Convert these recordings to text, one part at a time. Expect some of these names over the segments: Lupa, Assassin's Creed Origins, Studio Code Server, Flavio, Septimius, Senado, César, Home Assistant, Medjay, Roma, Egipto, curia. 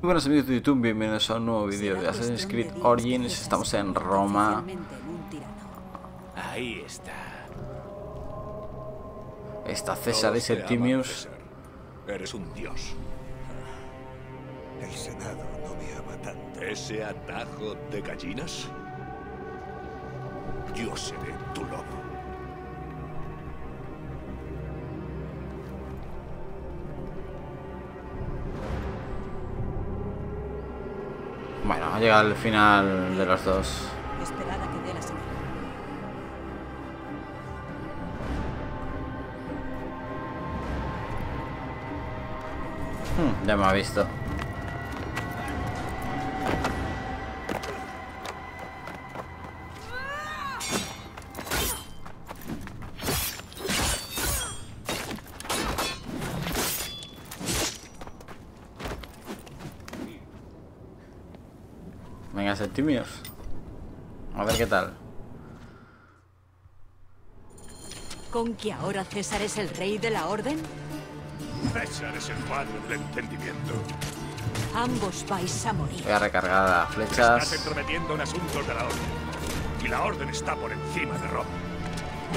Muy buenas amigos de YouTube, bienvenidos a un nuevo vídeo de Assassin's Creed Origins. Estamos en Roma. Ahí está César y Septimius. Eres un dios. El Senado no me ama tanto. ¿Ese atajo de gallinas? Yo seré tu lobo. Bueno, ha llegado el final de los dos. Esperad a que dé la señal. Ya me ha visto. Venga, Septimius. A ver qué tal. ¿Con que ahora César es el rey de la orden? César es el padre del entendimiento. Ambos vais a morir. Voy a recargar las flechas. Estás entrometiendo en asuntos de la orden. Y la orden está por encima de Roma.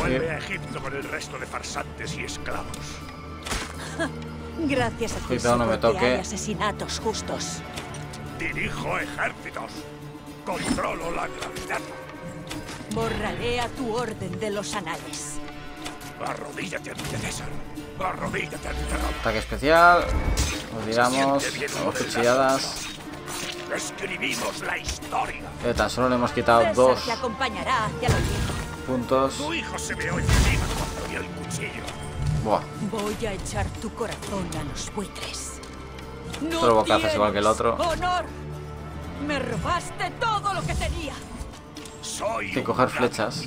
Vuelve a Egipto con el resto de farsantes y esclavos. Gracias a César, no me toque. Hay asesinatos justos. Dirijo ejércitos. Controlo la gravedad. Borraré a tu orden de los anales. Arrodíllate ante César. Arrodíllate ante Roma. Ataque especial. Nos tiramos. Hemos cuchilladas. Escribimos la historia. Tan solo le hemos quitado César dos puntos. Tu hijo se me encima cuando vio el cuchillo. Buah. Voy a echar tu corazón a los buitres. Otro bocazo es igual que el otro. Honor. Me robaste todo lo que tenía. Soy de coger flechas.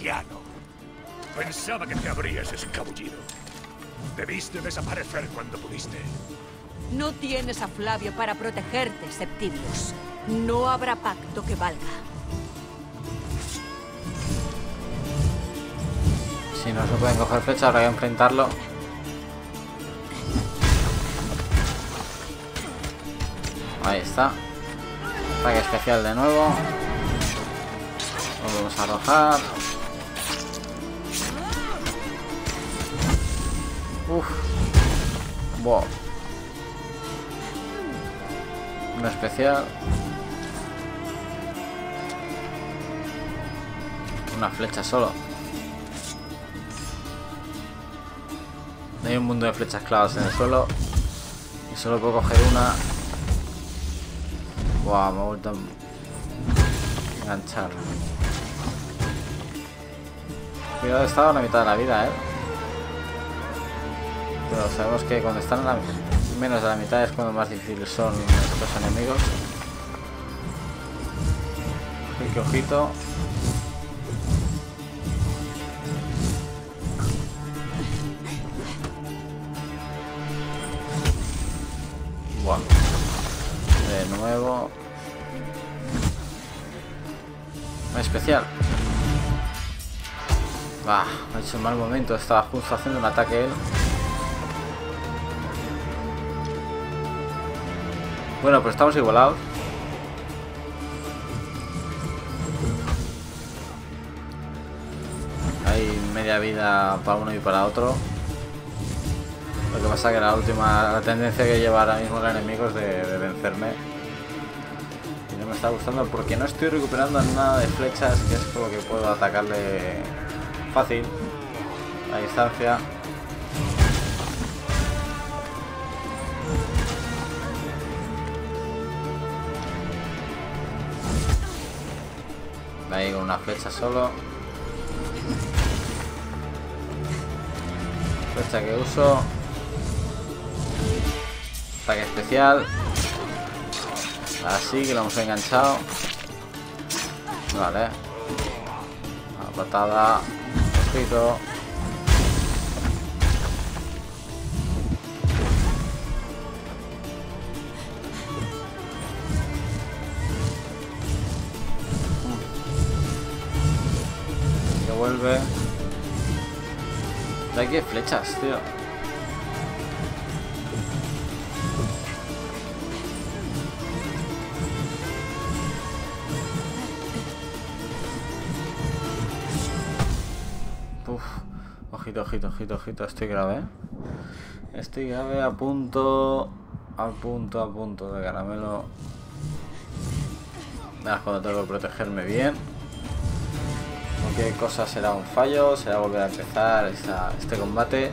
Pensaba que te habrías escabullido. Debiste desaparecer cuando pudiste. No tienes a Flavio para protegerte, Septimius. No habrá pacto que valga. Si no se pueden coger flechas, habrá que enfrentarlo. Ahí está. Ataque especial de nuevo. Volvemos a arrojar. Uff. Wow. Una especial. Una flecha solo. Hay un mundo de flechas clavadas en el suelo. Y solo puedo coger una. Wow, me ha vuelto a enganchar. Cuidado, estaba en la mitad de la vida, Pero sabemos que cuando están menos de la mitad es cuando más difíciles son los enemigos. Qué ojito. Wow. De nuevo. Especial. Bah, ha hecho un mal momento. Estaba justo haciendo un ataque él. Bueno, pues estamos igualados. Hay media vida para uno y para otro. Lo que pasa es que la tendencia que lleva ahora mismo el enemigo es de vencerme. Y no me está gustando porque no estoy recuperando nada de flechas, que es por lo que puedo atacarle fácil a distancia. Ahí con una flecha solo. Flecha que uso. Ataque especial. Así que lo hemos enganchado. Vale. Una patada. Escrito. Vuelve. De aquí hay flechas, tío. Ojito, ojito, ojito, ojito. Estoy grave, ¿eh? Estoy grave, a punto de caramelo. Nada, cuando tengo que protegerme bien. Cualquier cosa será un fallo, será volver a empezar este combate.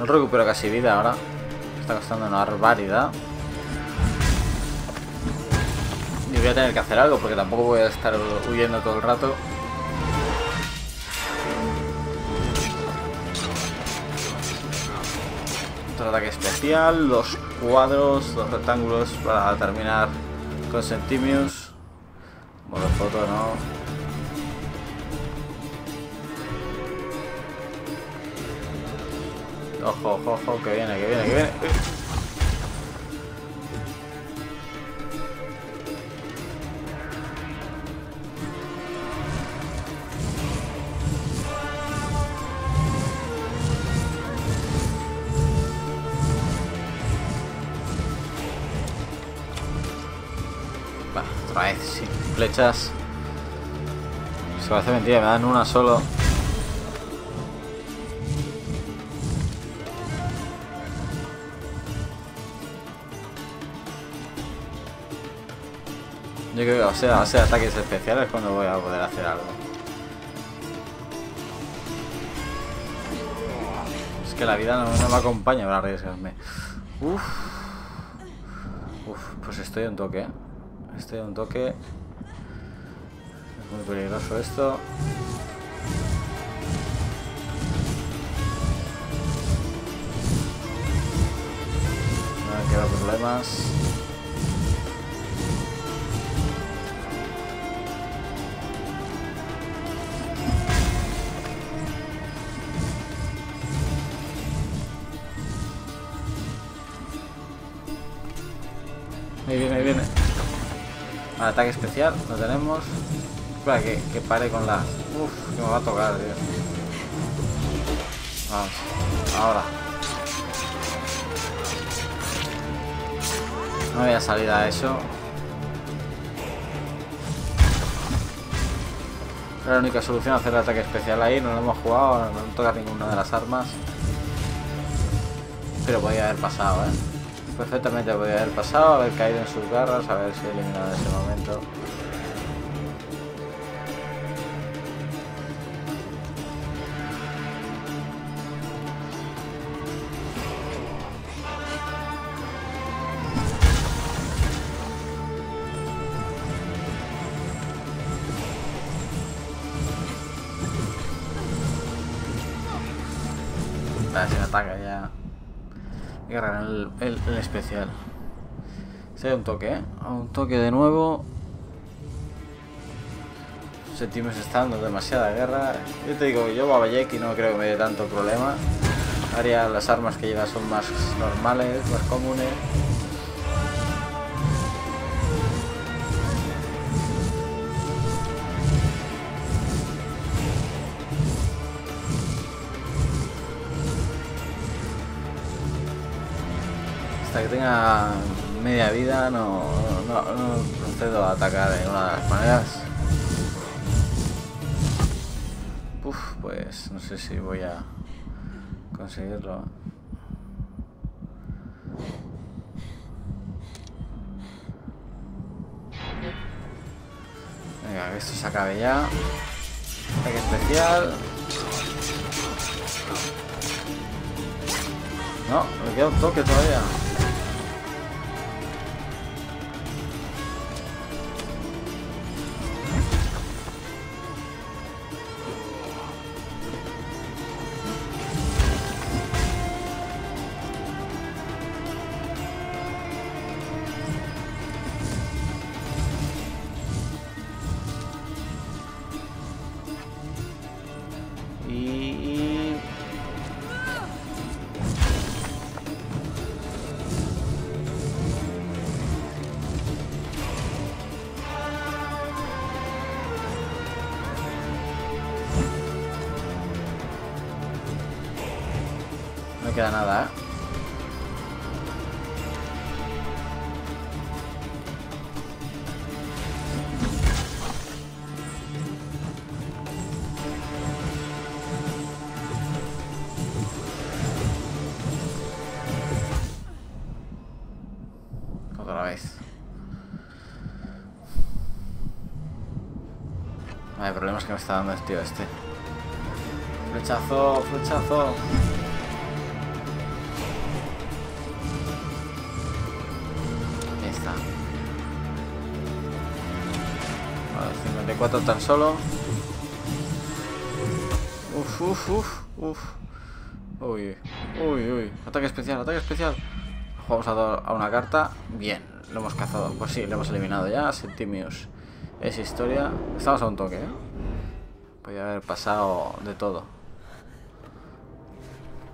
No recupero casi vida ahora. Me está costando una barbaridad. Y voy a tener que hacer algo porque tampoco voy a estar huyendo todo el rato. Otro ataque especial. Los cuadros, los rectángulos para terminar con Septimius. Bueno, foto no. Ojo, ojo, ojo, que viene. Va, otra vez sin flechas. Se parece mentira, me dan una solo. Yo creo que va a ser ataques especiales cuando voy a poder hacer algo. Es que la vida no me acompaña para arriesgarme. Uff, pues estoy en toque. Es muy peligroso esto. No me quedan problemas. Ahí viene. Vale, ataque especial, lo tenemos. Espera, que pare con la... Uff, que me va a tocar, tío. Vamos, ahora. No había salida a eso. Era la única solución, hacer el ataque especial ahí. No lo hemos jugado, no toca ninguna de las armas. Pero podía haber pasado, ¿eh? Perfectamente podría haber pasado, haber caído en sus garras, haber sido eliminado en ese momento. Ah, se me ataca ya. El especial. Se da un toque, ¿eh? Un toque de nuevo. Septimius está dando demasiada guerra. Yo te digo, yo Babayek y no creo que me dé tanto problema. Haría las armas que lleva son más normales, más comunes. Hasta que tenga media vida no procedo a atacar de ninguna de las maneras. Uf, pues no sé si voy a conseguirlo. Venga, que esto se acabe ya. Ataque especial. No, me queda un toque todavía. queda nada, ¿eh? Otra vez. Vale, el problema es que me está dando el tío este. Flechazo, flechazo. Ahí está. Vale, 54 tan solo. Uf, uf, uf, uf. Uy, uy, uy. Ataque especial, ataque especial. Jugamos a una carta. Bien, lo hemos cazado. Pues sí, lo hemos eliminado ya. Septimius. Es historia. Estamos a un toque, ¿eh? Podría haber pasado de todo.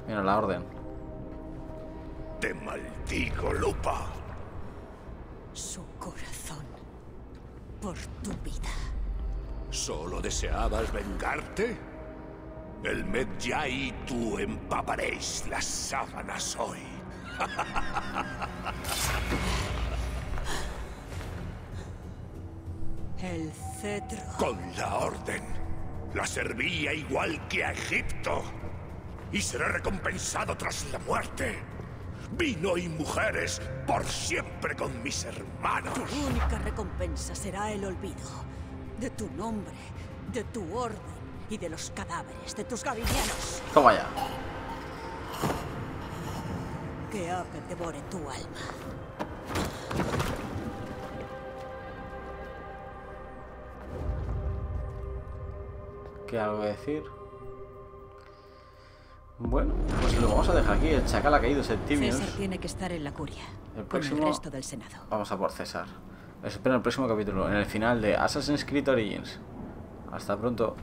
Mira la orden. Te maldigo, Lupa. Su corazón. Por tu vida. ¿Solo deseabas vengarte? El Medjay y tú empaparéis las sábanas hoy. El cetro. Con la orden. La servía igual que a Egipto, y será recompensado tras la muerte. Vino y mujeres por siempre con mis hermanos. Tu única recompensa será el olvido de tu nombre, de tu orden y de los cadáveres de tus gavilanes. Toma ya. Que Ape devore tu alma. ¿Qué algo que decir? Bueno, pues lo vamos a dejar aquí. El chacal ha caído, Septimius. César tiene que estar en la curia. El próximo, con el resto del Senado. Vamos a por César. Les espero en el próximo capítulo, en el final de Assassin's Creed Origins. Hasta pronto.